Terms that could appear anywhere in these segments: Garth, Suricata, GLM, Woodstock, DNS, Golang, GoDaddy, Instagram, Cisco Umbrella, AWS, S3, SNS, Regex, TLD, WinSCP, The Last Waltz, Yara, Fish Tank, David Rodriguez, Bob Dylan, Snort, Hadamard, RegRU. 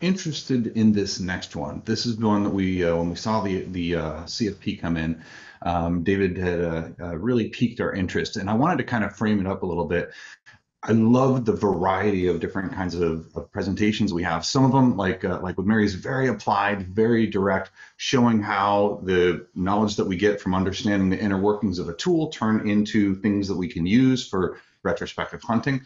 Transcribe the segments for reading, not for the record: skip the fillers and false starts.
Interested in this next one. This is the one that we, when we saw the CFP come in, David had really piqued our interest, and I wanted to kind of frame it up a little bit. I love the variety of different kinds of presentations we have. Some of them, like with Mary's, very applied, very direct, showing how the knowledge that we get from understanding the inner workings of a tool turn into things that we can use for retrospective hunting.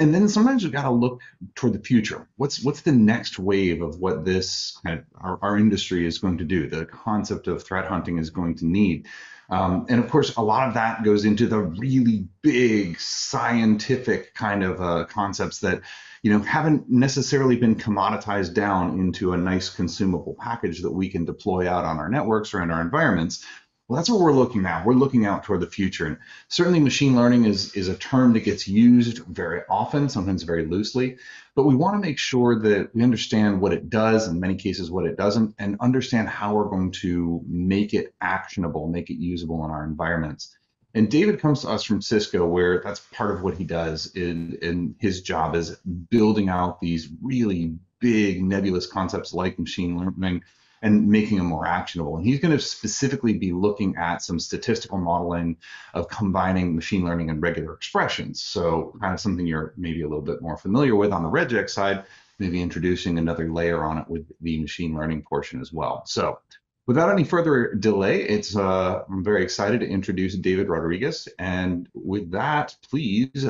And then sometimes we've got to look toward the future. What's the next wave of what this kind of our industry is going to do? The concept of threat hunting is going to need. And of course, a lot of that goes into the really big scientific kind of concepts that, you know, haven't necessarily been commoditized down into a nice consumable package that we can deploy out on our networks or in our environments. Well, that's what we're looking at. We're looking out toward the future. And certainly machine learning is a term that gets used very often, sometimes very loosely, but we want to make sure that we understand what it does, in many cases what it doesn't, and understand how we're going to make it actionable, make it usable in our environments. And David comes to us from Cisco, where that's part of what he does in his job, is building out these really big nebulous concepts like machine learning and making them more actionable. And he's going to specifically be looking at some statistical modeling of combining machine learning and regular expressions. So kind of something you're maybe a little bit more familiar with on the regex side, maybe introducing another layer on it with the machine learning portion as well. So without any further delay, it's I'm very excited to introduce David Rodriguez. And with that, please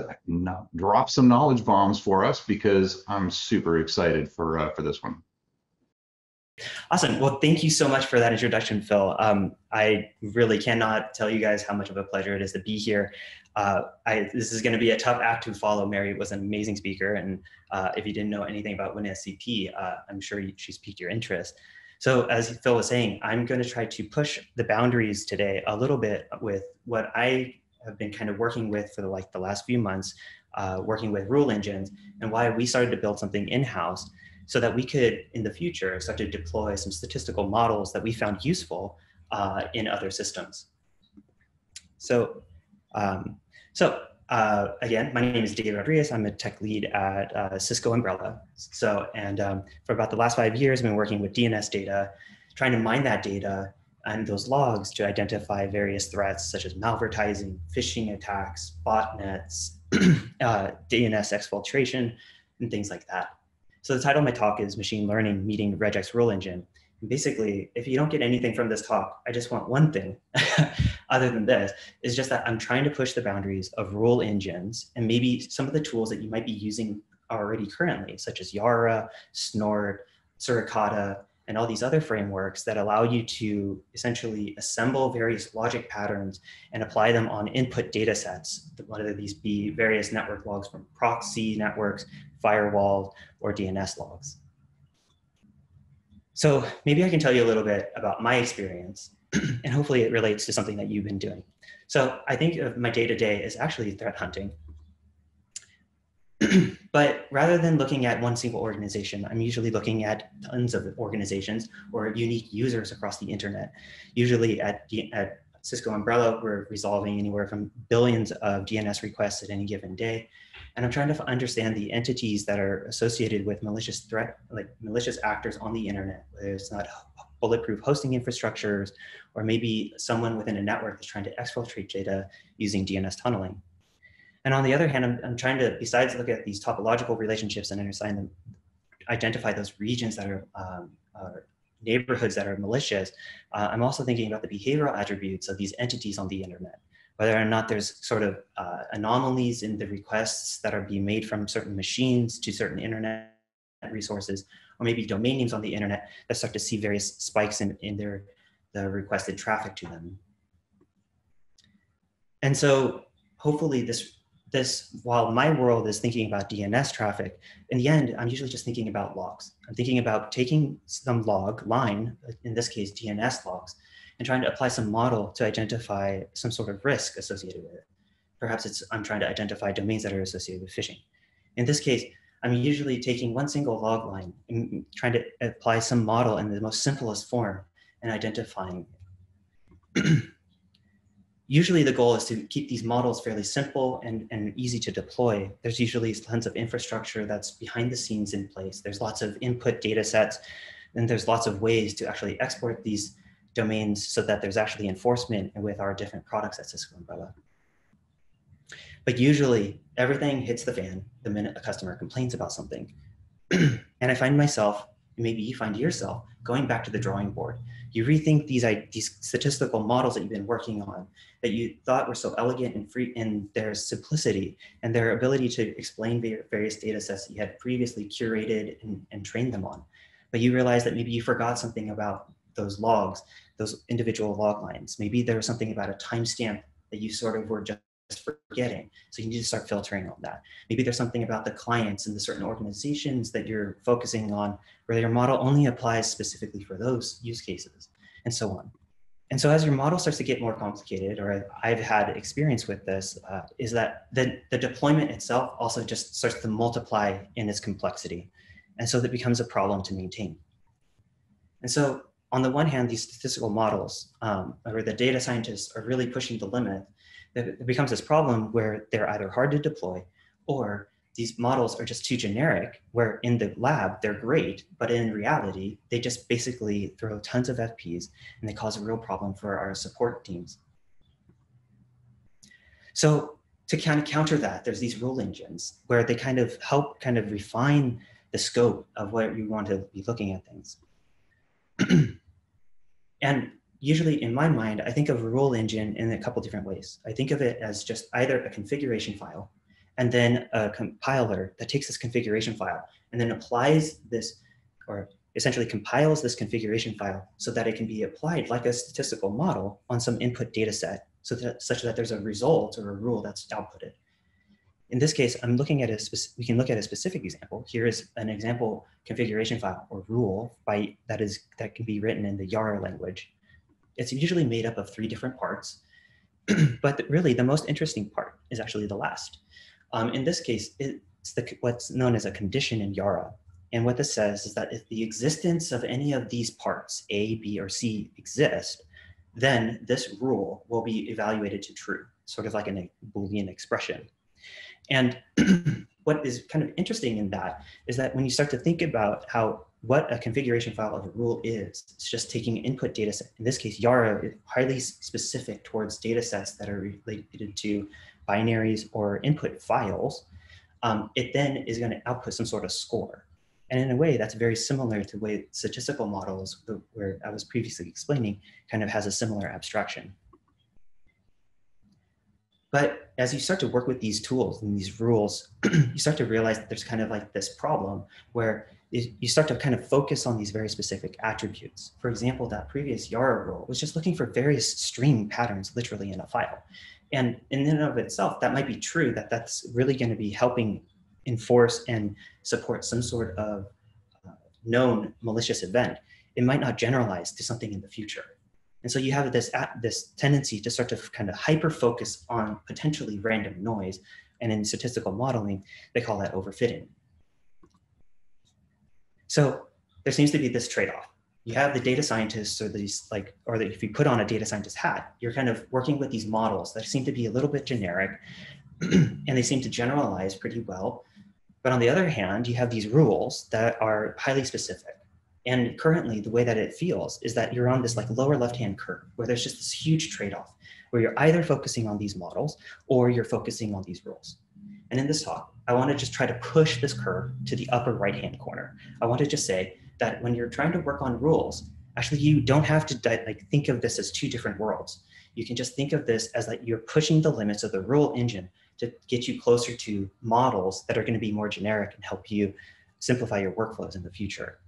drop some knowledge bombs for us, because I'm super excited for this one. Awesome. Well, thank you so much for that introduction, Phil. I really cannot tell you guys how much of a pleasure it is to be here. This is going to be a tough act to follow. Mary was an amazing speaker, and if you didn't know anything about WinSCP, I'm sure she's piqued your interest. So as Phil was saying, I'm going to try to push the boundaries today a little bit with what I have been kind of working with for the last few months, working with rule engines, and why we started to build something in-house, so that we could, in the future, start to deploy some statistical models that we found useful in other systems. So, again, my name is David Rodriguez. I'm a tech lead at Cisco Umbrella. So, and for about the last 5 years, I've been working with DNS data, trying to mine that data and those logs to identify various threats, such as malvertising, phishing attacks, botnets, DNS exfiltration, and things like that. So the title of my talk is Machine Learning Meeting Regex Rule Engine. And basically, if you don't get anything from this talk, I just want one thing other than this, is just that I'm trying to push the boundaries of rule engines and maybe some of the tools that you might be using already currently, such as Yara, Snort, Suricata, and all these other frameworks that allow you to essentially assemble various logic patterns and apply them on input data sets, whether these be various network logs from proxy networks, firewall, or DNS logs. So maybe I can tell you a little bit about my experience, and hopefully it relates to something that you've been doing. So I think of my day-to-day is actually threat hunting. But rather than looking at one single organization, I'm usually looking at tons of organizations or unique users across the internet. Usually at Cisco Umbrella, we're resolving anywhere from billions of DNS requests at any given day. And I'm trying to understand the entities that are associated with malicious threat, like malicious actors on the internet, whether it's not bulletproof hosting infrastructures, or maybe someone within a network that's trying to exfiltrate data using DNS tunneling. And on the other hand, I'm trying to, besides look at these topological relationships and understand them, identify those regions that are neighborhoods that are malicious, I'm also thinking about the behavioral attributes of these entities on the internet, whether or not there's sort of anomalies in the requests that are being made from certain machines to certain internet resources, or maybe domain names on the internet that start to see various spikes in the requested traffic to them. And so hopefully this, while my world is thinking about DNS traffic, in the end, I'm usually just thinking about logs. I'm thinking about taking some log line, in this case, DNS logs, and trying to apply some model to identify some sort of risk associated with it. Perhaps I'm trying to identify domains that are associated with phishing. In this case, I'm usually taking one single log line and trying to apply some model in the most simplest form and identifying it. Usually the goal is to keep these models fairly simple and easy to deploy. There's usually tons of infrastructure that's behind the scenes in place. There's lots of input data sets, and there's lots of ways to actually export these domains so that there's actually enforcement with our different products at Cisco Umbrella. But usually everything hits the fan the minute a customer complains about something. And I find myself, maybe you find yourself, going back to the drawing board. You rethink these statistical models that you've been working on that you thought were so elegant and free in their simplicity and their ability to explain various data sets that you had previously curated and trained them on. But you realize that maybe you forgot something about those logs, those individual log lines. Maybe there was something about a timestamp that you sort of were just forgetting. So you need to start filtering on that. Maybe there's something about the clients and the certain organizations that you're focusing on where your model only applies specifically for those use cases, and so on. And so as your model starts to get more complicated, or I've had experience with this, is that the deployment itself also just starts to multiply in its complexity. And so that becomes a problem to maintain. And so on the one hand, these statistical models, or the data scientists are really pushing the limit. It becomes this problem where they're either hard to deploy, or these models are just too generic, where in the lab, they're great, but in reality, they just basically throw tons of FPs and they cause a real problem for our support teams. So to kind of counter that, there's these rule engines where they kind of help kind of refine the scope of what you want to be looking at things. And usually in my mind, I think of a rule engine in a couple different ways. I think of it as just either a configuration file and then a compiler that takes this configuration file and then applies this, or essentially compiles this configuration file so that it can be applied like a statistical model on some input data set so that such that there's a result or a rule that's outputted. In this case, I'm looking at we can look at a specific example. Here is an example configuration file or rule that can be written in the Yara language. It's usually made up of 3 different parts, but really the most interesting part is actually the last. In this case, it's what's known as a condition in Yara. And what this says is that if the existence of any of these parts, A, B, or C, exist, then this rule will be evaluated to true, sort of like a Boolean expression. And what is kind of interesting in that is that when you start to think about what a configuration file of a rule is, it's just taking input data set. In this case, Yara is highly specific towards data sets that are related to binaries or input files. It then is going to output some sort of score. And in a way, that's very similar to the way statistical models, where I was previously explaining, kind of has a similar abstraction. But as you start to work with these tools and these rules, you start to realize that there's kind of like this problem where you start to kind of focus on these very specific attributes. For example, that previous Yara rule was just looking for various string patterns literally in a file. And in and of itself, that might be true that that's really going to be helping enforce and support some sort of known malicious event. It might not generalize to something in the future. And so you have this tendency to start to kind of hyper-focus on potentially random noise. And in statistical modeling, they call that overfitting. So there seems to be this trade-off. You have the data scientists or if you put on a data scientist hat, you're kind of working with these models that seem to be a little bit generic and they seem to generalize pretty well. But on the other hand, you have these rules that are highly specific. And currently, the way that it feels is that you're on this like lower left-hand curve where there's just this huge trade-off where you're either focusing on these models or you're focusing on these rules. And in this talk, I want to just try to push this curve to the upper right-hand corner. I want to just say that when you're trying to work on rules, actually, you don't have to think of this as 2 different worlds. You can just think of this as like you're pushing the limits of the rule engine to get you closer to models that are going to be more generic and help you simplify your workflows in the future.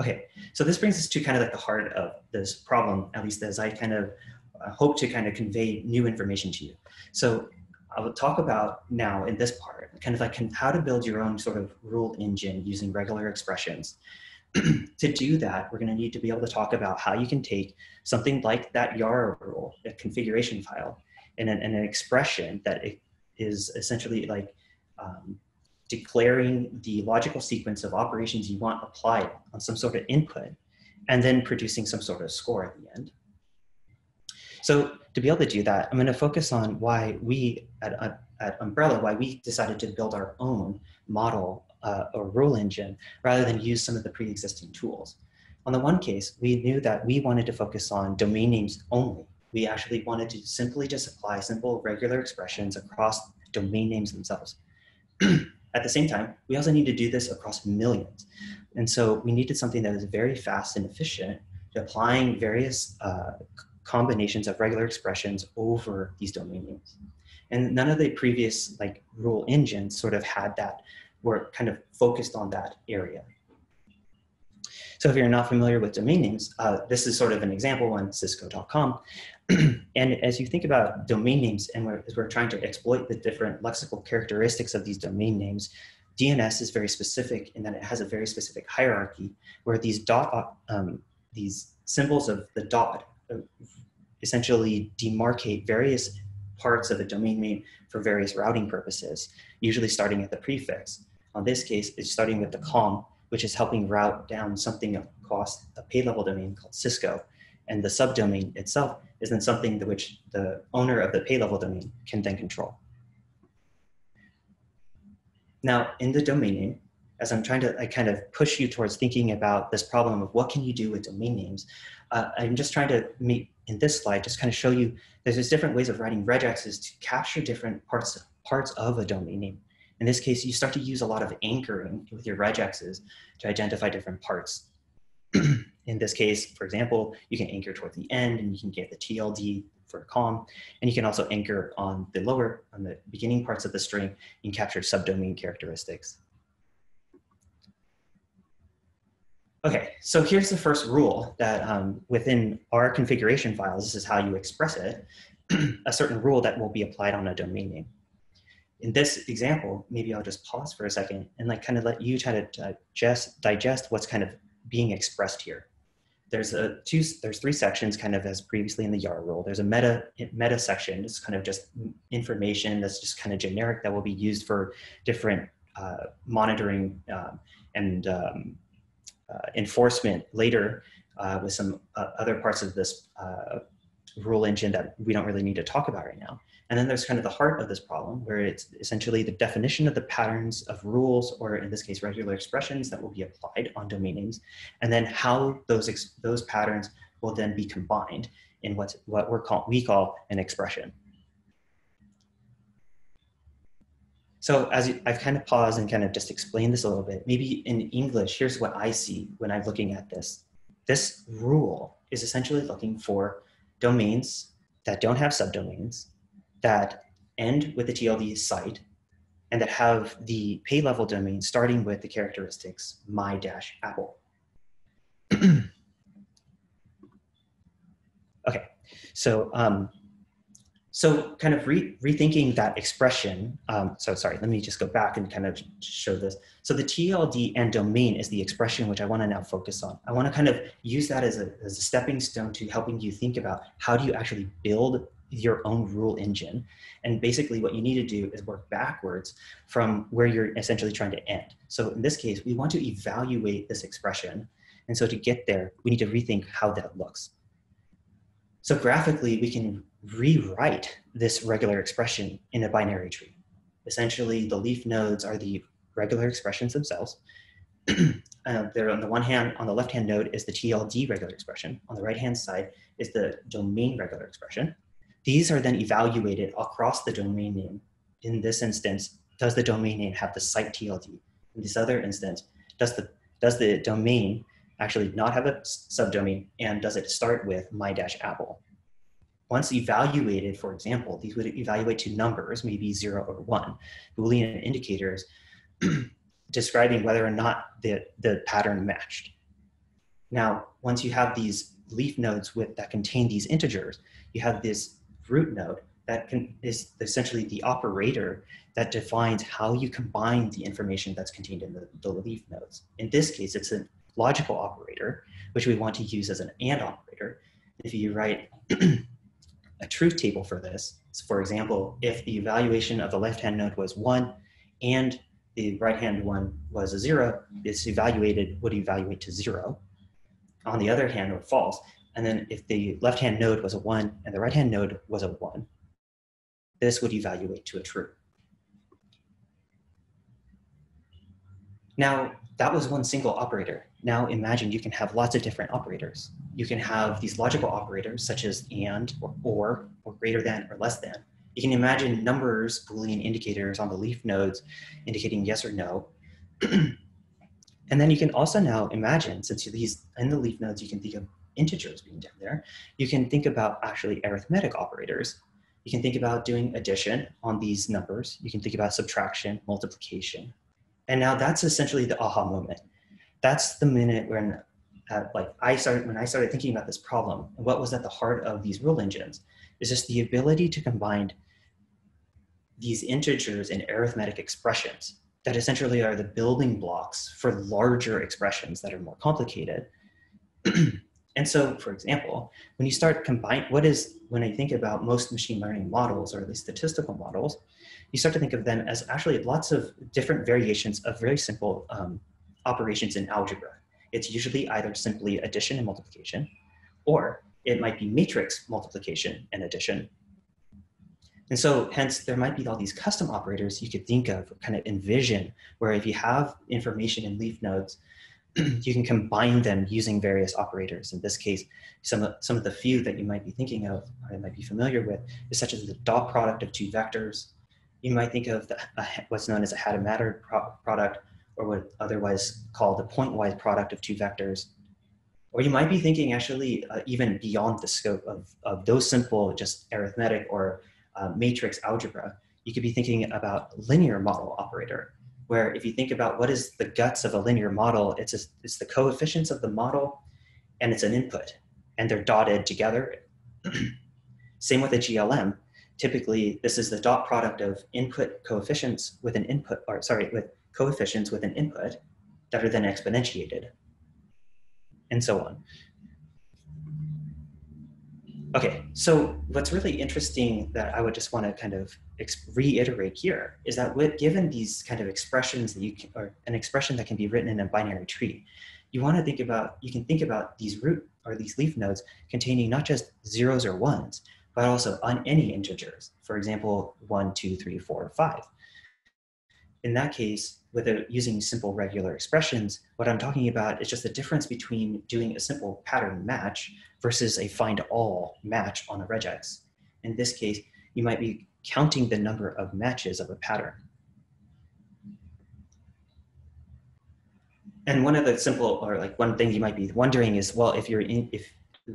Okay, so this brings us to kind of like the heart of this problem, at least as I kind of hope to kind of convey new information to you. So I will talk about now in this part, kind of like how to build your own sort of rule engine using regular expressions. To do that, we're going to need to be able to talk about how you can take something like that Yara rule, a configuration file, and an expression that it is essentially like declaring the logical sequence of operations you want applied on some sort of input, and then producing some sort of score at the end. So to be able to do that, I'm going to focus on why we at Umbrella, why we decided to build our own model or rule engine rather than use some of the pre-existing tools. On the one case, we knew that we wanted to focus on domain names only. We actually wanted to simply just apply simple regular expressions across domain names themselves. At the same time, we also need to do this across millions. And so we needed something that is very fast and efficient to applying various combinations of regular expressions over these domain names. And none of the previous like rule engines sort of had that, were kind of focused on that area. So if you're not familiar with domain names, this is sort of an example one, cisco.com. And as you think about domain names and as we're trying to exploit the different lexical characteristics of these domain names, DNS is very specific in that it has a very specific hierarchy where these symbols of the dot essentially demarcate various parts of the domain name for various routing purposes, usually starting at the prefix. On this case, it's starting with the com, which is helping route down something across a pay level domain called Cisco. And the subdomain itself is then something that which the owner of the pay level domain can then control. Now, in the domain name, as I'm trying to kind of push you towards thinking about this problem of what can you do with domain names, I'm just trying to in this slide, just kind of show you there's different ways of writing regexes to capture different parts of a domain name. In this case, you start to use a lot of anchoring with your regexes to identify different parts. In this case, for example, you can anchor toward the end and you can get the TLD for com, and you can also anchor on the lower, on the beginning parts of the string and capture subdomain characteristics. Okay, so here's the first rule that within our configuration files, this is how you express it, a certain rule that will be applied on a domain name. In this example, maybe I'll just pause for a second and like kind of let you try to digest what's kind of being expressed here. There's three sections kind of as previously in the Yara rule. There's a meta section. It's kind of just information that's just kind of generic that will be used for different monitoring and enforcement later with some other parts of this rule engine that we don't really need to talk about right now. And then there's kind of the heart of this problem where it's essentially the definition of the patterns of rules, or in this case, regular expressions that will be applied on domain names, and then how those patterns will then be combined in what we call an expression. So as I've kind of paused and kind of just explained this a little bit, maybe in English, here's what I see when I'm looking at this. This rule is essentially looking for domains that don't have subdomains, that end with the TLD site, and that have the pay level domain starting with the characteristics my-apple. Okay, so, so kind of rethinking that expression. So sorry, let me just go back and kind of show this. So the TLD and domain is the expression which I want to now focus on. I want to kind of use that as a stepping stone to helping you think about how do you actually build your own rule engine. And basically what you need to do is work backwards from where you're essentially trying to end. So in this case, we want to evaluate this expression. And so to get there, we need to rethink how that looks. So graphically, we can rewrite this regular expression in a binary tree. Essentially, the leaf nodes are the regular expressions themselves. They're on the one hand, on the left-hand node is the TLD regular expression. On the right-hand side is the domain regular expression. These are then evaluated across the domain name. In this instance, does the domain name have the site TLD? In this other instance, does the domain actually not have a subdomain, and does it start with my-apple? Once evaluated, for example, these would evaluate to numbers, maybe 0 or 1, Boolean indicators describing whether or not the pattern matched. Now, once you have these leaf nodes that contain these integers, you have this root node that is essentially the operator that defines how you combine the information that's contained in the leaf nodes. In this case, it's a logical operator, which we want to use as an AND operator. If you write a truth table for this. So for example, if the evaluation of the left-hand node was 1 and the right-hand one was a 0, this would evaluate to 0. On the other hand, or false, And then if the left-hand node was a 1 and the right-hand node was a 1, this would evaluate to a true. Now, that was one single operator. Now imagine you can have lots of different operators. You can have these logical operators such as and, or greater than, or less than. You can imagine numbers, Boolean indicators on the leaf nodes indicating yes or no. And then you can also now imagine, since these in the leaf nodes, you can think of integers being down there. You can think about actually arithmetic operators. You can think about doing addition on these numbers. You can think about subtraction, multiplication. And now that's essentially the aha moment. That's the minute when I started thinking about this problem and what was at the heart of these rule engines is just the ability to combine these integers and arithmetic expressions that essentially are the building blocks for larger expressions that are more complicated. And so, for example, when you start combining, when I think about most machine learning models, or at least statistical models, you start to think of them as actually lots of different variations of very simple operations in algebra. It's usually either simply addition and multiplication, or it might be matrix multiplication and addition. And so hence there might be all these custom operators you could think of, kind of envision, where if you have information in leaf nodes, you can combine them using various operators. In this case, some of the few that you might be thinking of or might be familiar with is such as the dot product of two vectors. You might think of what's known as a Hadamard product, or what otherwise called the pointwise product of two vectors. Or you might be thinking actually even beyond the scope of those simple just arithmetic or matrix algebra. You could be thinking about linear model operator, where if you think about what is the guts of a linear model, it's the coefficients of the model and it's an input, and they're dotted together. Same with a GLM. Typically, this is the dot product of input coefficients with an input, or sorry, with coefficients with an input that are then exponentiated, and so on. Okay, so what's really interesting that I would just want to kind of reiterate here is that given these kind of expressions that you can, or an expression that can be written in a binary tree, you want to think about, you can think about these root or these leaf nodes containing not just zeros or ones, but also on any integers. For example, 1, 2, 3, 4, 5. In that case, using simple regular expressions, what I'm talking about is just the difference between doing a simple pattern match versus a find all match on a regex. In this case, you might be counting the number of matches of a pattern. And one of the simple, or like one thing you might be wondering is, well, if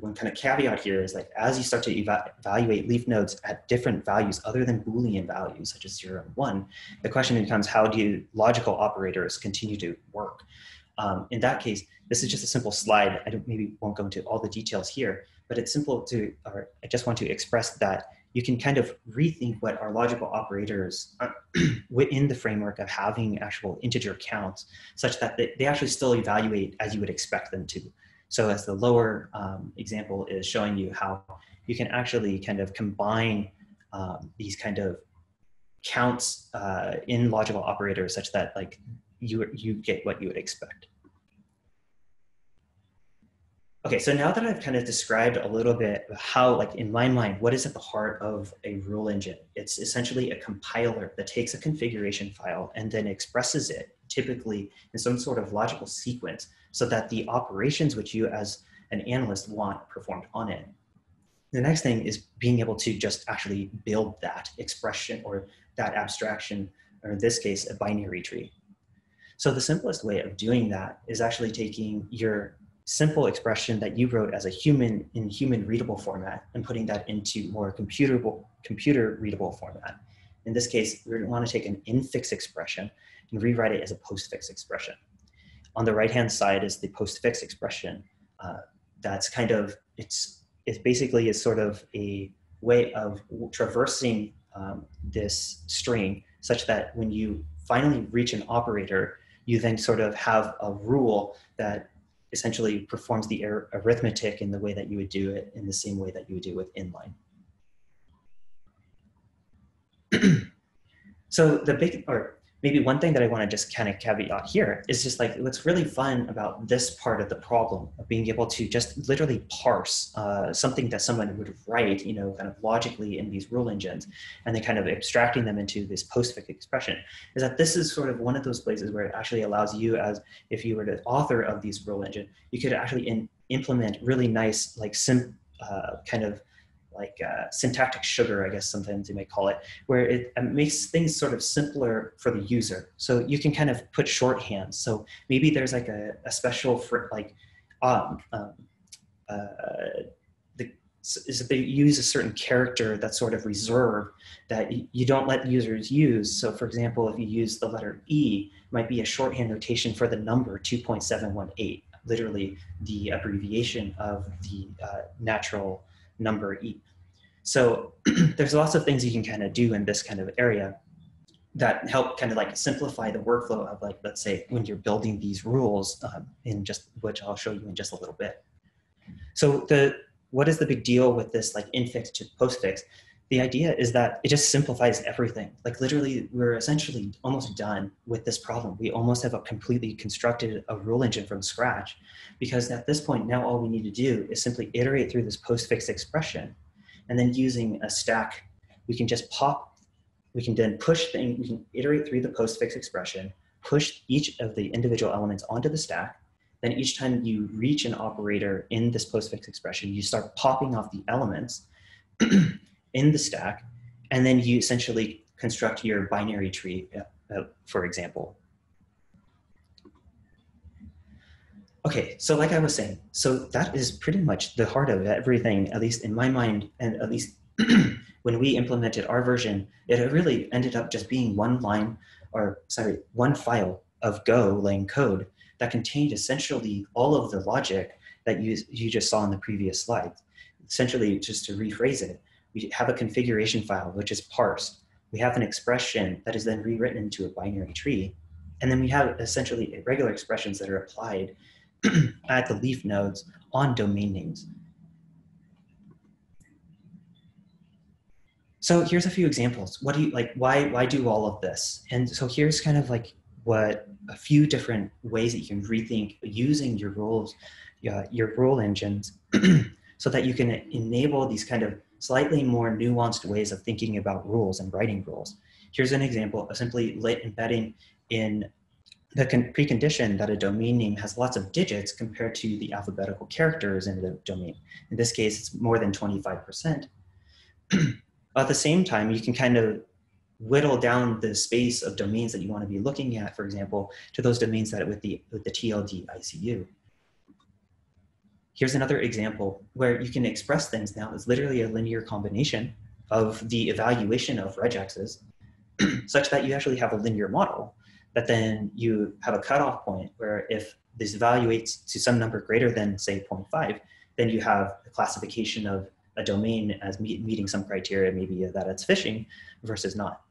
one kind of caveat here is like, as you start to evaluate leaf nodes at different values other than Boolean values, such as 0 and 1, the question becomes, how do logical operators continue to work? In that case, this is just a simple slide. Maybe won't go into all the details here, but it's simple to, or I just want to express that you can kind of rethink what our logical operators are within the framework of having actual integer counts, such that they actually still evaluate as you would expect them to. So as the lower example is showing you how you can actually kind of combine these kind of counts in logical operators such that like you get what you would expect. Okay, so now that I've kind of described a little bit how, like in my mind, what is at the heart of a rule engine? It's essentially a compiler that takes a configuration file and then expresses it typically in some sort of logical sequence so that the operations which you as an analyst want performed on it. The next thing is being able to just actually build that expression or that abstraction, or in this case, a binary tree. So the simplest way of doing that is actually taking your simple expression that you wrote as a human in human readable format and putting that into more computer readable format. In this case, we want to take an infix expression and rewrite it as a postfix expression. On the right-hand side is the postfix expression. That's kind of, it basically is sort of a way of traversing this string such that when you finally reach an operator, you then sort of have a rule that essentially performs the arithmetic in the way that you would do it in the same way that you would do with inline. So the big, or maybe one thing that I want to just kind of caveat here is just like what's really fun about this part of the problem of being able to just literally parse something that someone would write, you know, kind of logically in these rule engines and then kind of abstracting them into this postfix expression is that this is sort of one of those places where it actually allows you as if you were the author of these rule engine, you could actually implement really nice like syntactic sugar, I guess sometimes you may call it, where it makes things sort of simpler for the user. So you can kind of put shorthand. So maybe there's like a special for like, is that they use a certain character that's sort of reserved that you don't let users use. So for example, if you use the letter E, it might be a shorthand notation for the number 2.718, literally the abbreviation of the natural number E. So there's lots of things you can kind of do in this kind of area that help kind of like simplify the workflow of like, let's say when you're building these rules in just, which I'll show you in just a little bit. So what is the big deal with this like infix to postfix? The idea is that it just simplifies everything. Like literally we're essentially almost done with this problem. We almost have completely constructed a rule engine from scratch because at this point now all we need to do is simply iterate through this postfix expression and then using a stack, we can just pop, we can then push things, we can iterate through the postfix expression, push each of the individual elements onto the stack. Then each time you reach an operator in this postfix expression, you start popping off the elements in the stack, and then you essentially construct your binary tree, for example. Okay, so like I was saying, so that is pretty much the heart of everything, at least in my mind, and at least when we implemented our version, it really ended up just being one line, or sorry, one file of Golang code that contained essentially all of the logic that you just saw in the previous slide. Essentially, just to rephrase it, we have a configuration file, which is parsed. We have an expression that is then rewritten into a binary tree. And then we have essentially regular expressions that are applied at the leaf nodes on domain names. So here's a few examples. What do you like, why do all of this? And so here's kind of like what a few different ways that you can rethink using your rules, your rule engines so that you can enable these kind of slightly more nuanced ways of thinking about rules and writing rules. Here's an example of simply embedding in the precondition that a domain name has lots of digits compared to the alphabetical characters in the domain. In this case, it's more than 25%. At the same time, you can kind of whittle down the space of domains that you want to be looking at, for example, to those domains that with the TLD ICU. Here's another example where you can express things now as literally a linear combination of the evaluation of regexes such that you actually have a linear model, but then you have a cutoff point where if this evaluates to some number greater than say 0.5, then you have a classification of a domain as meeting some criteria, maybe that it's phishing versus not.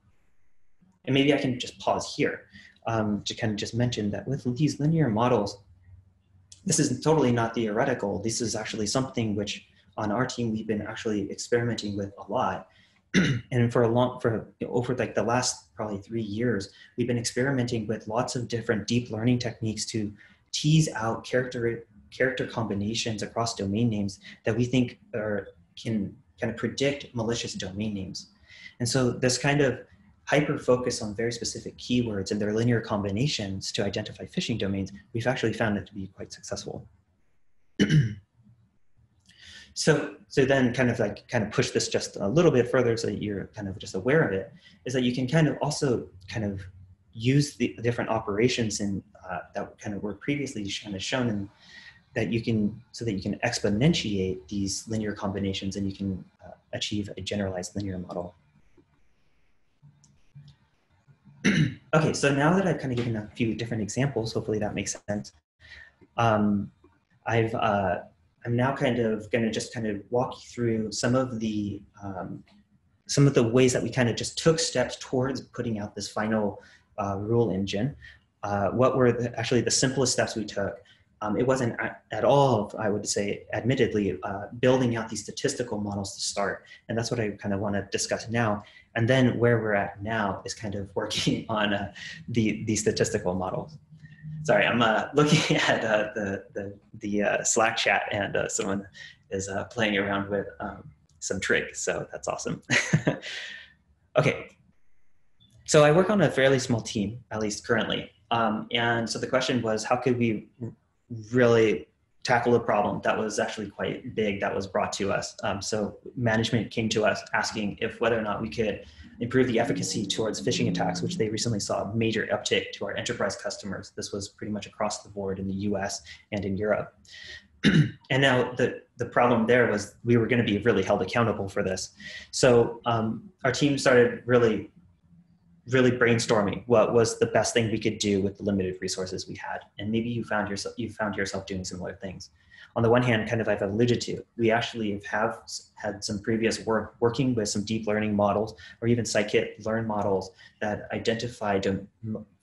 And maybe I can just pause here to kind of just mention that with these linear models, this is totally not theoretical. This is actually something which on our team, we've been actually experimenting with a lot. And over like the last probably 3 years, we've been experimenting with lots of different deep learning techniques to tease out character combinations across domain names that we think can kind of predict malicious domain names. And so this kind of hyper focus on very specific keywords and their linear combinations to identify phishing domains, we've actually found it to be quite successful. So then kind of push this just a little bit further so that you're kind of just aware of it, is that you can kind of also kind of use the different operations in, that kind of were previously kind of shown in, so that you can exponentiate these linear combinations and you can achieve a generalized linear model. Okay, so now that I've kind of given a few different examples, hopefully that makes sense. I'm now kind of going to just kind of walk you through some of the ways that we kind of just took steps towards putting out this final rule engine. What were actually the simplest steps we took, It wasn't at all, I would say, admittedly, building out these statistical models to start. And that's what I kind of want to discuss now. And then where we're at now is kind of working on the statistical models. Sorry, I'm looking at the Slack chat, and someone is playing around with some trig. So that's awesome. Okay. So I work on a fairly small team, at least currently. And so the question was, how could we really tackle a problem that was actually quite big that was brought to us? So management came to us asking if whether or not we could improve the efficacy towards phishing attacks, which they recently saw a major uptick to our enterprise customers. This was pretty much across the board in the US and in Europe. And now the problem there was we were going to be really held accountable for this. So our team started really brainstorming what was the best thing we could do with the limited resources we had. And maybe you found yourself doing similar things. On the one hand, kind of I've alluded to, we actually have had some previous work working with some deep learning models or even scikit-learn models that identify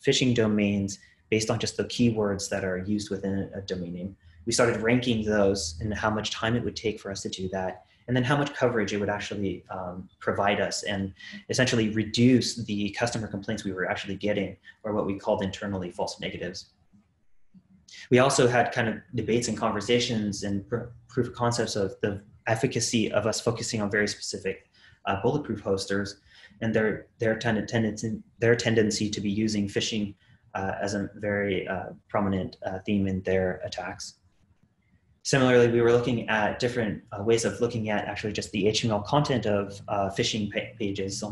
phishing domains based on just the keywords that are used within a domain name. We started ranking those and how much time it would take for us to do that, and then how much coverage it would actually provide us, and essentially reduce the customer complaints we were actually getting, or what we called internally false negatives. We also had kind of debates and conversations and proof of concepts of the efficacy of us focusing on very specific bulletproof hosters and their tendency to be using phishing as a very prominent theme in their attacks. Similarly, we were looking at different ways of looking at actually just the HTML content of phishing pages.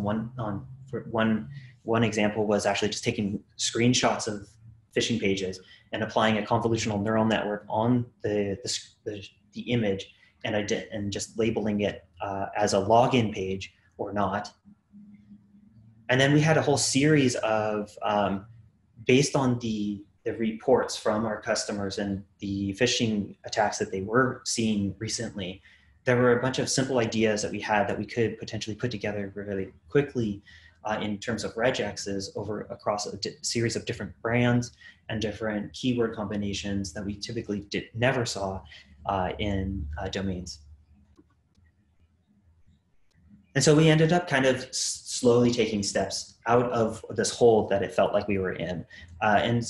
One example was actually just taking screenshots of phishing pages and applying a convolutional neural network on the image and just labeling it as a login page or not. And then we had a whole series of, based on the reports from our customers and the phishing attacks that they were seeing recently, there were a bunch of simple ideas that we had that we could potentially put together really quickly in terms of regexes across a series of different brands and different keyword combinations that we typically never saw in domains. And so we ended up kind of slowly taking steps out of this hole that it felt like we were in. And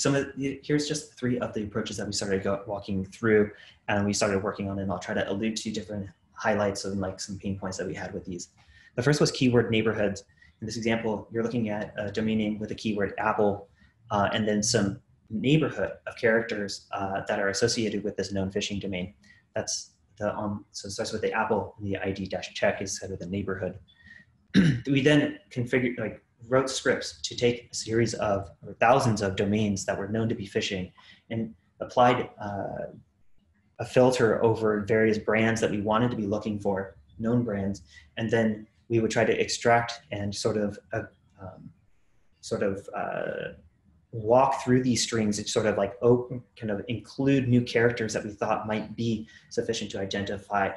here's just three of the approaches that we started walking through and we started working on, and I'll try to allude to different highlights and like some pain points that we had with these. The first was keyword neighborhoods. In this example, you're looking at a domain name with the keyword apple and then some neighborhood of characters that are associated with this known phishing domain. So it starts with the apple, and the id-check is kind of the neighborhood. We then wrote scripts to take a series of or thousands of domains that were known to be phishing and applied a filter over various brands that we wanted to be looking for, known brands, and then we would try to extract and sort of walk through these strings and sort of like open, kind of include new characters that we thought might be sufficient to identify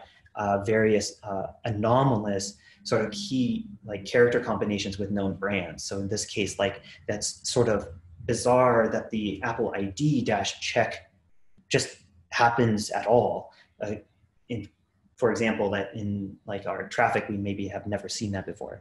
various anomalous sort of key like character combinations with known brands. So in this case, like that's sort of bizarre that the Apple ID-check just happens at all. For example, that in like our traffic, we maybe have never seen that before.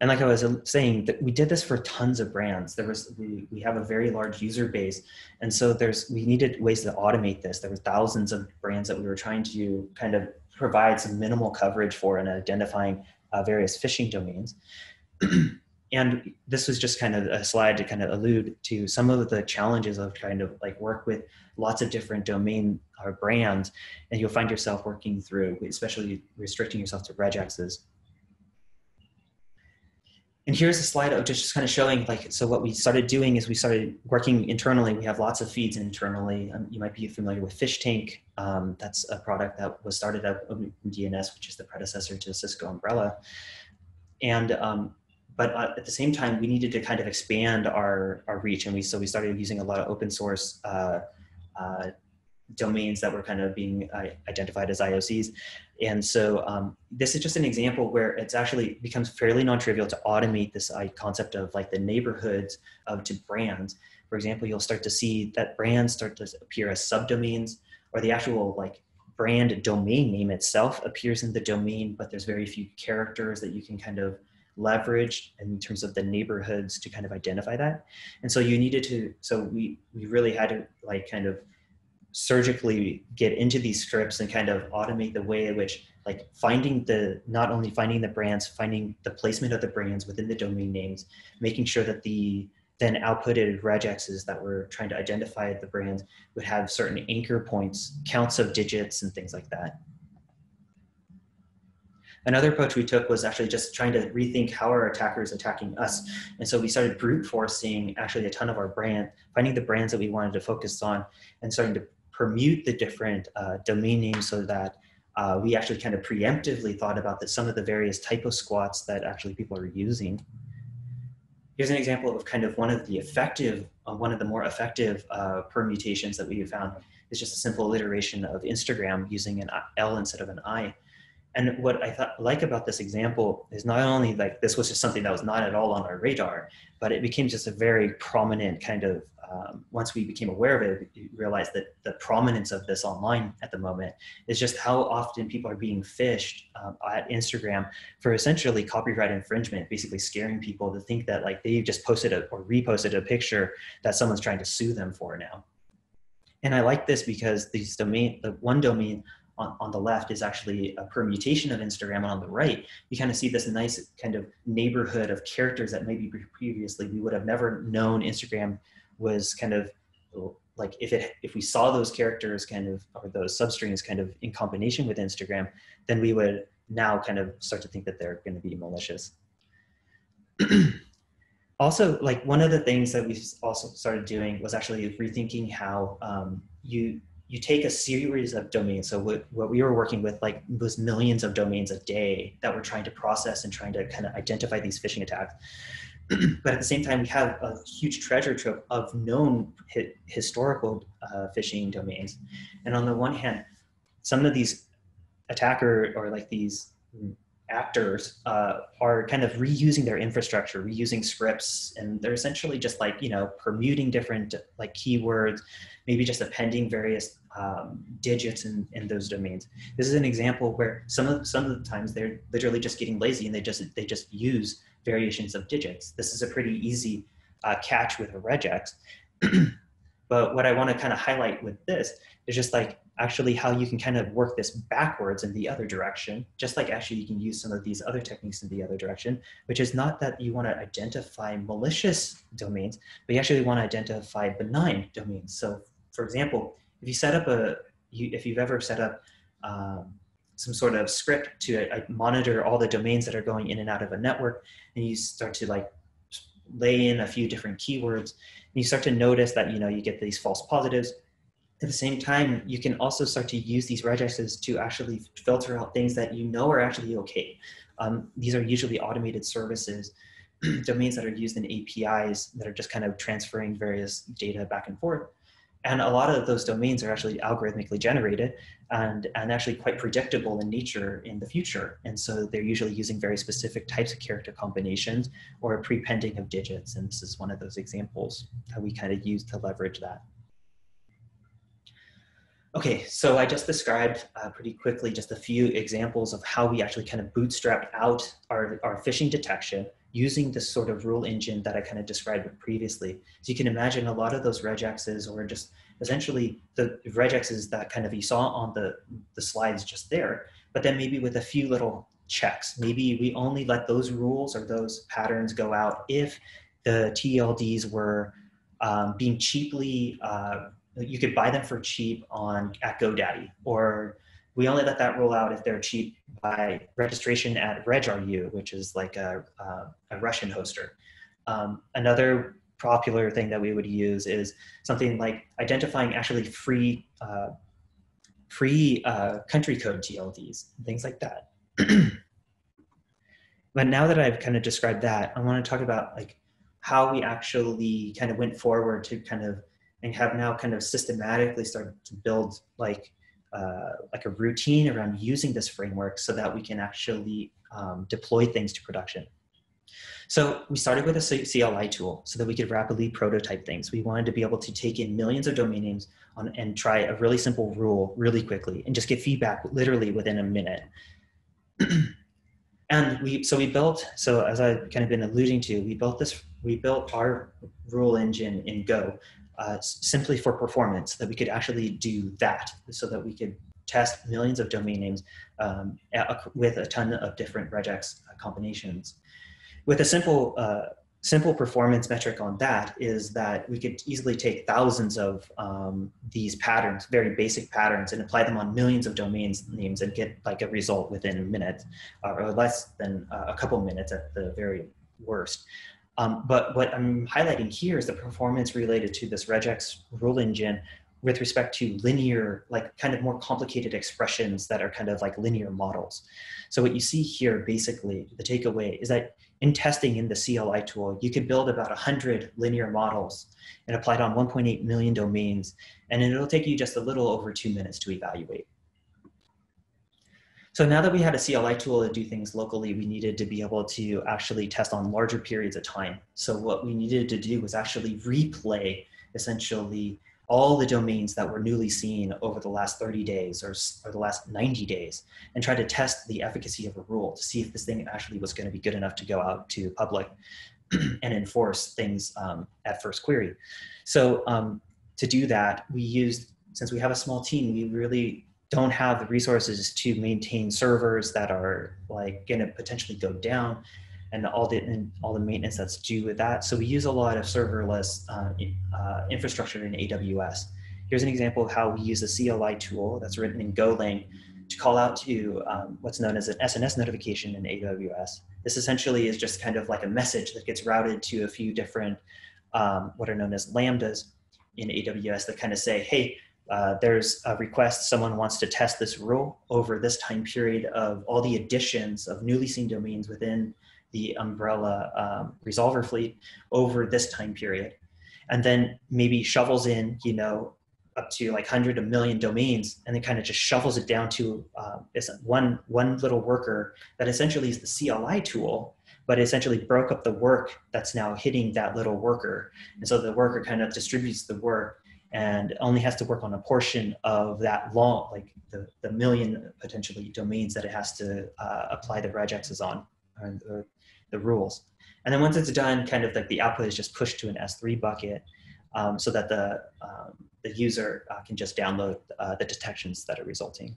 And like I was saying, that we did this for tons of brands. We have a very large user base, and so we needed ways to automate this. There were thousands of brands that we were trying to kind of provide some minimal coverage for in identifying various phishing domains. And this was just kind of a slide to kind of allude to some of the challenges of trying to like work with lots of different domain or brands, and you'll find yourself working through, especially restricting yourself to regexes. And here's a slide of just kind of showing like, so what we started doing is we started working internally. We have lots of feeds internally. You might be familiar with Fish Tank. That's a product that was started up in DNS, which is the predecessor to Cisco Umbrella. And, but at the same time, we needed to kind of expand our reach. And so we started using a lot of open source domains that were kind of being identified as IOCs. And so this is just an example where it's actually becomes fairly non-trivial to automate this concept of like the neighborhoods to brands, For example, you'll start to see that brands start to appear as subdomains, or the actual like brand domain name itself appears in the domain, but there's very few characters that you can kind of leverage in terms of the neighborhoods to kind of identify that. And so you needed to, so we really had to like kind of surgically get into these scripts and kind of automate the way in which like finding the, not only finding the brands, finding the placement of the brands within the domain names, making sure that the then outputted regexes that were trying to identify the brands would have certain anchor points, counts of digits and things like that. Another approach we took was actually just trying to rethink how our attackers attacking us. And so we started brute forcing actually a ton of our brand, finding the brands that we wanted to focus on and starting to permute the different domain names so that we actually kind of preemptively thought about that some of the various typo squats that actually people are using. Here's an example of kind of one of the effective, one of the more effective permutations that we found is just a simple iteration of Instagram using an L instead of an I. And what I like about this example is not only like this was just something that was not at all on our radar, but it became just a very prominent kind of, once we became aware of it, we realized that the prominence of this online at the moment is just how often people are being phished at Instagram for essentially copyright infringement, basically scaring people to think that like they just posted a, or reposted a picture that someone's trying to sue them for now. And I like this because these domain, the one domain on the left is actually a permutation of Instagram, and on the right, you kind of see this nice kind of neighborhood of characters that maybe previously we would have never known Instagram was kind of like if we saw those characters kind of, or those substrings kind of in combination with Instagram, then we would now kind of start to think that they're going to be malicious. Also, like one of the things that we also started doing was actually rethinking how you take a series of domains. So what we were working with like was millions of domains a day that we're trying to process and trying to kind of identify these phishing attacks. But at the same time, we have a huge treasure trove of known historical phishing domains. And on the one hand, some of these attacker or like these actors are kind of reusing their infrastructure, reusing scripts, and they're essentially just like, you know, permuting different like keywords, maybe just appending various digits in those domains. This is an example where some of the times they're literally just getting lazy and they just use variations of digits. This is a pretty easy catch with a regex. But what I want to kind of highlight with this is just like actually how you can kind of work this backwards in the other direction, just like actually you can use some of these other techniques in the other direction, which is not that you want to identify malicious domains, but you actually want to identify benign domains. So for example, if you set up if you've ever set up some sort of script to monitor all the domains that are going in and out of a network, and you start to like lay in a few different keywords, and you start to notice that, you know, you get these false positives. At the same time, you can also start to use these regexes to actually filter out things that you know are actually okay. These are usually automated services, domains that are used in APIs that are just kind of transferring various data back and forth. And a lot of those domains are actually algorithmically generated and actually quite predictable in nature in the future. And so they're usually using very specific types of character combinations or a prepending of digits. And this is one of those examples that we kind of use to leverage that. Okay, so I just described pretty quickly just a few examples of how we actually kind of bootstrapped out our phishing detection using this sort of rule engine that I kind of described previously. So you can imagine a lot of those regexes, or just essentially the regexes that kind of you saw on the slides just there, but then maybe with a few little checks. Maybe we only let those rules or those patterns go out if the TLDs were being cheaply you could buy them for cheap at GoDaddy, or we only let that roll out if they're cheap by registration at RegRU, which is like a Russian hoster. Another popular thing that we would use is something like identifying actually free country code TLDs, things like that. But now that I've kind of described that, I want to talk about like how we actually kind of went forward to kind of and have now kind of systematically started to build like a routine around using this framework so that we can actually deploy things to production. So we started with a CLI tool so that we could rapidly prototype things. We wanted to be able to take in millions of domain names and try a really simple rule really quickly and just get feedback literally within a minute. So as I've kind of been alluding to, we built our rule engine in Go simply for performance, so that we could actually do that, so that we could test millions of domain names with a ton of different regex combinations. With a simple, simple performance metric on that is that we could easily take thousands of these patterns, very basic patterns, and apply them on millions of domain names and get like a result within a minute or less than a couple minutes at the very worst. But what I'm highlighting here is the performance related to this regex rule engine with respect to linear, like kind of more complicated expressions that are kind of like linear models. So what you see here, basically, the takeaway is that in testing in the CLI tool, you could build about 100 linear models and applied on 1.8 million domains, and it'll take you just a little over 2 minutes to evaluate. So now that we had a CLI tool to do things locally, we needed to be able to actually test on larger periods of time. So what we needed to do was actually replay, essentially, all the domains that were newly seen over the last 30 days or the last 90 days and try to test the efficacy of a rule to see if this thing actually was going to be good enough to go out to public and enforce things at first query. So to do that, we used, since we have a small team, we really don't have the resources to maintain servers that are like going to potentially go down and all the maintenance that's due with that. So we use a lot of serverless infrastructure in AWS. Here's an example of how we use a CLI tool that's written in Golang to call out to what's known as an SNS notification in AWS. This essentially is just kind of like a message that gets routed to a few different, what are known as lambdas in AWS that kind of say, hey, there's a request, someone wants to test this rule over this time period of all the additions of newly seen domains within the Umbrella resolver fleet over this time period, and then maybe shovels in, you know, up to like 100 to 1 million domains, and then kind of just shovels it down to one little worker that essentially is the CLI tool, but essentially broke up the work that's now hitting that little worker, and so the worker kind of distributes the work and only has to work on a portion of that long, like the million potentially domains that it has to apply the regexes on, or the rules. And then once it's done, kind of like the output is just pushed to an S3 bucket so that the user can just download the detections that are resulting.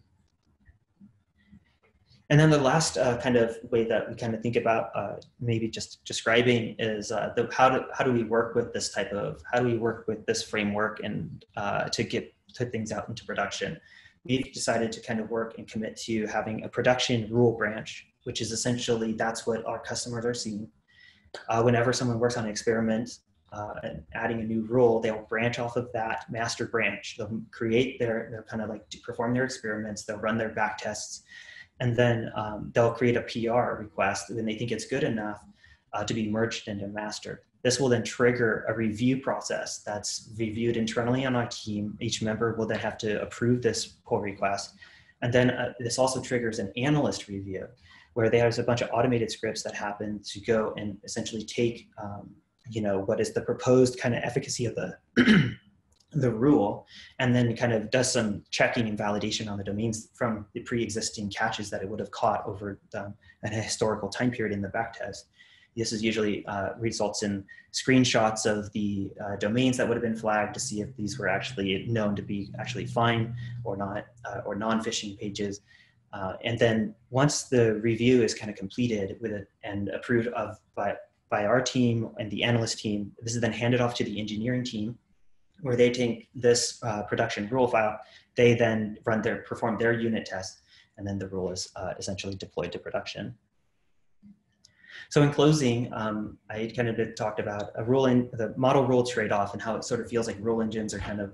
And then the last kind of way that we kind of think about maybe just describing is how do we work with this framework and to put things out into production. We've decided to kind of work and commit to having a production rule branch, which is essentially that's what our customers are seeing. Whenever someone works on an experiment and adding a new rule, they'll branch off of that master branch. They'll create their kind of like perform their experiments, they'll run their back tests, and then they'll create a PR request when they think it's good enough to be merged into master. This will then trigger a review process that's reviewed internally on our team. Each member will then have to approve this pull request. And then this also triggers an analyst review, where there's a bunch of automated scripts that happen to go and essentially take, you know, what is the proposed kind of efficacy of the, the rule, and then kind of does some checking and validation on the domains from the pre-existing caches that it would have caught over a historical time period in the backtest. This is usually results in screenshots of the domains that would have been flagged to see if these were actually known to be actually fine or not, or non-phishing pages. And then once the review is kind of completed with it and approved of by our team and the analyst team, this is then handed off to the engineering team, where they take this production rule file, they then perform their unit test, and then the rule is essentially deployed to production. So in closing, I kind of talked about the model rule trade-off and how it sort of feels like rule engines are kind of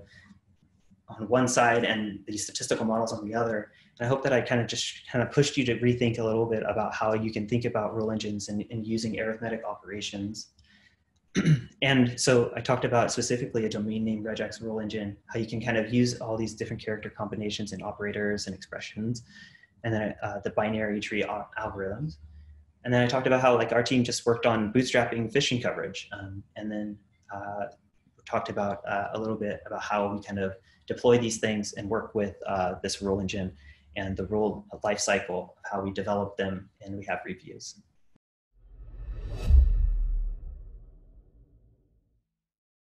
on one side and the statistical models on the other. And I hope that I kind of pushed you to rethink a little bit about how you can think about rule engines and using arithmetic operations. And so I talked about specifically a domain name regex rule engine, how you can kind of use all these different character combinations and operators and expressions, and then the binary tree algorithms. And then I talked about how like our team just worked on bootstrapping phishing coverage, and then talked about a little bit about how we kind of deploy these things and work with this rule engine and the rule lifecycle, how we develop them, and we have reviews.